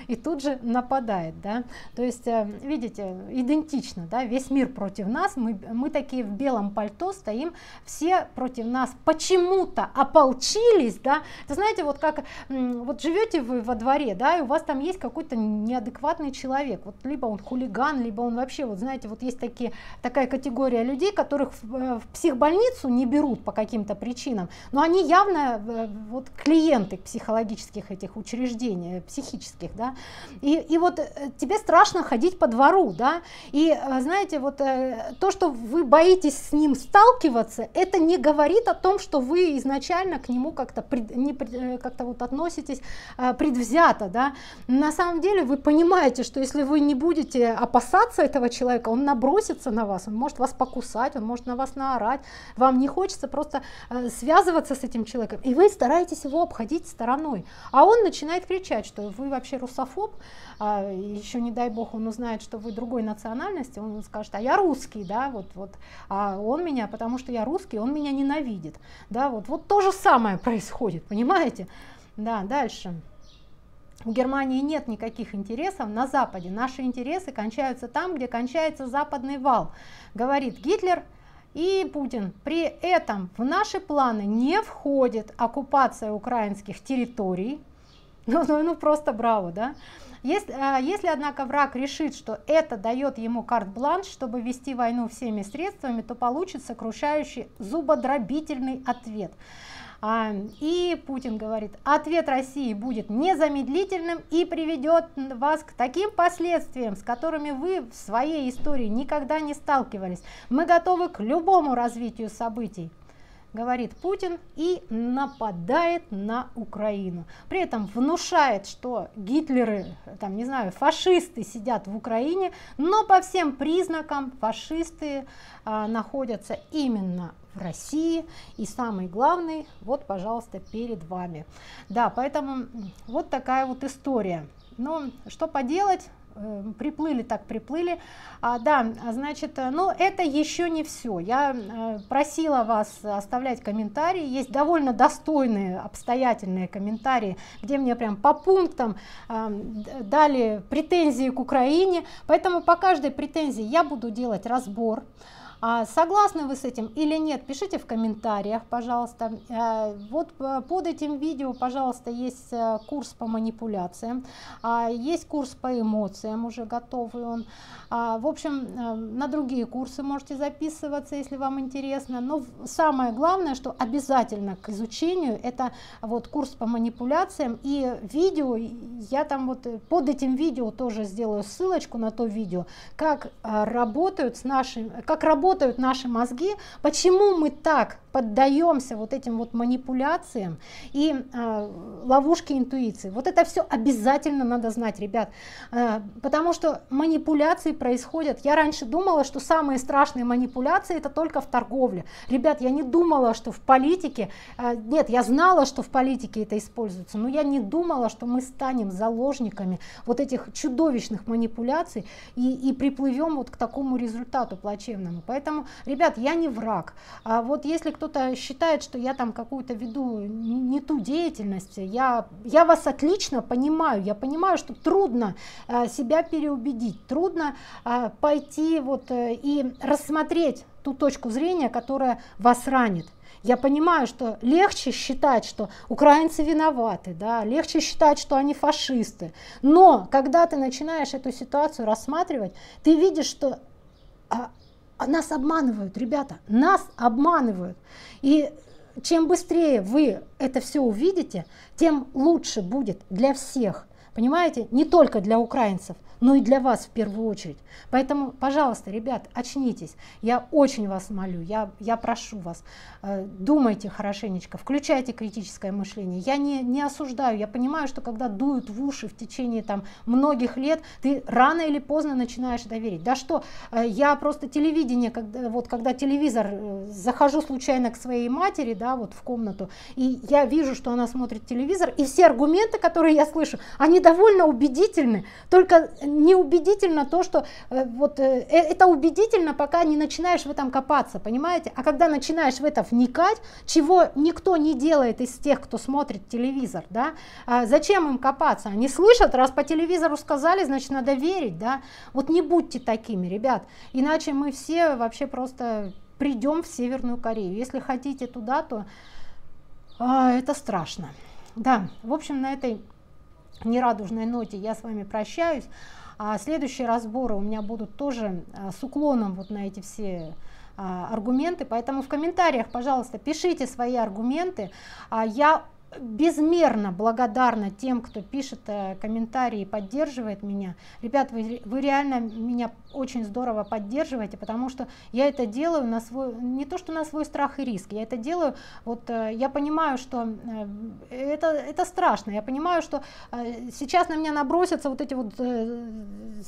и тут же нападает. Да? То есть, видите, идентично, да? Весь мир против нас, мы, мы такие в белом пальто стоим, все против нас почему-то ополчились. Да? Это, знаете, вот как вот живет живете вы во дворе, да, и у вас там есть какой-то неадекватный человек, вот либо он хулиган, либо он вообще, вот знаете, вот есть такие, такая категория людей, которых в, в психбольницу не берут по каким-то причинам, но они явно вот клиенты психологических этих учреждений, психических, да, и, и вот тебе страшно ходить по двору, да, и знаете, вот то, что вы боитесь с ним сталкиваться, это не говорит о том, что вы изначально к нему как-то пред, не пред, как-то вот относитесь а, предвзято, да, на самом деле вы понимаете, что если вы не будете опасаться этого человека, он набросится на вас, он может вас покусать, он может на вас наорать, вам не хочется просто а, связываться с этим человеком, и вы стараетесь его обходить стороной, а он начинает кричать, что вы вообще русофоб, а, еще не дай бог он узнает, что вы другой национальности, он скажет, а я русский, да, вот, вот, а он меня, потому что я русский, он меня ненавидит, да, вот, вот то же самое происходит, понимаете? Да, дальше. У Германии нет никаких интересов на Западе. Наши интересы кончаются там, где кончается западный вал, говорит Гитлер и Путин. При этом в наши планы не входит оккупация украинских территорий. Ну, ну, ну просто браво, да? Если, если, однако, враг решит, что это дает ему карт-бланш, чтобы вести войну всеми средствами, то получит сокрушающий зубодробительный ответ. И Путин говорит, ответ России будет незамедлительным и приведет вас к таким последствиям, с которыми вы в своей истории никогда не сталкивались. Мы готовы к любому развитию событий, говорит Путин и нападает на Украину. При этом внушает, что гитлеры, там, не знаю, фашисты сидят в Украине, но по всем признакам фашисты а, находятся именно в России. И самый главный, вот, пожалуйста, перед вами. Да, поэтому вот такая вот история. Но что поделать? Приплыли так приплыли. А, да, значит, но это еще не все. Я просила вас оставлять комментарии. Есть довольно достойные, обстоятельные комментарии, где мне прям по пунктам а, дали претензии к Украине. Поэтому по каждой претензии я буду делать разбор. А согласны вы с этим или нет, пишите в комментариях, пожалуйста. Вот под этим видео, пожалуйста, есть курс по манипуляциям, есть курс по эмоциям, уже готовый он. В общем, на другие курсы можете записываться, если вам интересно. Но самое главное, что обязательно к изучению, это вот курс по манипуляциям и видео. Я там вот под этим видео тоже сделаю ссылочку на то видео, как работают с нашим, как работают работают наши мозги, почему мы так поддаемся вот этим вот манипуляциям и э, ловушке интуиции. Вот это все обязательно надо знать, ребят, э, потому что манипуляции происходят. Я раньше думала, что самые страшные манипуляции это только в торговле. Ребят, я не думала, что в политике, э, нет, я знала, что в политике это используется, но я не думала, что мы станем заложниками вот этих чудовищных манипуляций и, и приплывем вот к такому результату плачевному. Поэтому, ребят, я не враг. А вот если кто-то считает, что я там какую-то веду не ту деятельность, я, я вас отлично понимаю, я понимаю, что трудно э, себя переубедить, трудно э, пойти вот, э, и рассмотреть ту точку зрения, которая вас ранит. Я понимаю, что легче считать, что украинцы виноваты, да, легче считать, что они фашисты, но когда ты начинаешь эту ситуацию рассматривать, ты видишь, что... Э, Нас обманывают, ребята, нас обманывают. И чем быстрее вы это все увидите, тем лучше будет для всех. Понимаете, не только для украинцев, но и для вас в первую очередь. Поэтому, пожалуйста, ребят, очнитесь. Я очень вас молю, я, я прошу вас, э, думайте хорошенечко, включайте критическое мышление. Я не, не осуждаю, я понимаю, что когда дуют в уши в течение там, многих лет, ты рано или поздно начинаешь доверить. Да что, э, я просто телевидение, когда, вот, когда телевизор, э, захожу случайно к своей матери, да, вот в комнату, и я вижу, что она смотрит телевизор, и все аргументы, которые я слышу, они довольно убедительны, только не убедительно то, что э, вот э, это убедительно, пока не начинаешь в этом копаться, понимаете? А когда начинаешь в это вникать, чего никто не делает из тех, кто смотрит телевизор, да? А зачем им копаться? Они слышат, раз по телевизору сказали, значит, надо верить, да? Вот не будьте такими, ребят, иначе мы все вообще просто придем в Северную Корею. Если хотите туда, то э, это страшно. Да, в общем, на этой нерадужной ноте я с вами прощаюсь. А следующие разборы у меня будут тоже с уклоном вот на эти все аргументы, поэтому в комментариях, пожалуйста, пишите свои аргументы. Я безмерно благодарна тем, кто пишет комментарии и поддерживает меня. Ребят, вы, вы реально меня очень здорово поддерживаете, потому что я это делаю на свой, не то что на свой страх и риск, я это делаю, вот я понимаю, что это, это страшно, я понимаю, что сейчас на меня набросятся вот эти вот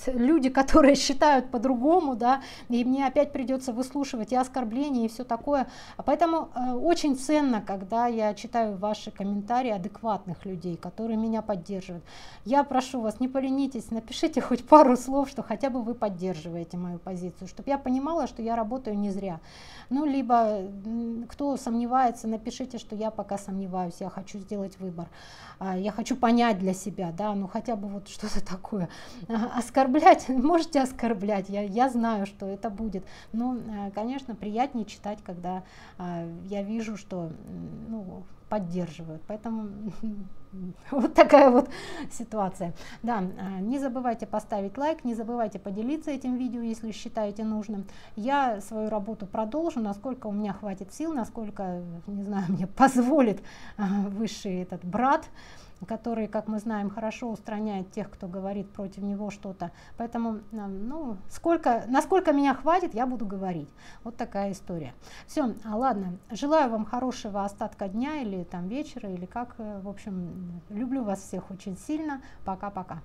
люди, которые считают по-другому, да, и мне опять придется выслушивать и оскорбления, и все такое, поэтому очень ценно, когда я читаю ваши комментарии, комментарии адекватных людей, которые меня поддерживают. Я прошу вас, не поленитесь, напишите хоть пару слов, что хотя бы вы поддерживаете мою позицию, чтобы я понимала, что я работаю не зря. Ну, либо кто сомневается, напишите, что я пока сомневаюсь, я хочу сделать выбор, я хочу понять для себя, да, ну хотя бы вот что-то такое. Оскорблять, можете оскорблять, я, я знаю, что это будет, но, конечно, приятнее читать, когда я вижу, что, ну, поддерживают, поэтому вот такая вот ситуация. Да, не забывайте поставить лайк, не забывайте поделиться этим видео, если считаете нужным. Я свою работу продолжу, насколько у меня хватит сил, насколько, не знаю, мне позволит высший этот брат, который, как мы знаем, хорошо устраняет тех, кто говорит против него что-то. Поэтому, ну, сколько, насколько меня хватит, я буду говорить. Вот такая история. Все, ладно. Желаю вам хорошего остатка дня или там вечера, или как. В общем, люблю вас всех очень сильно. Пока-пока.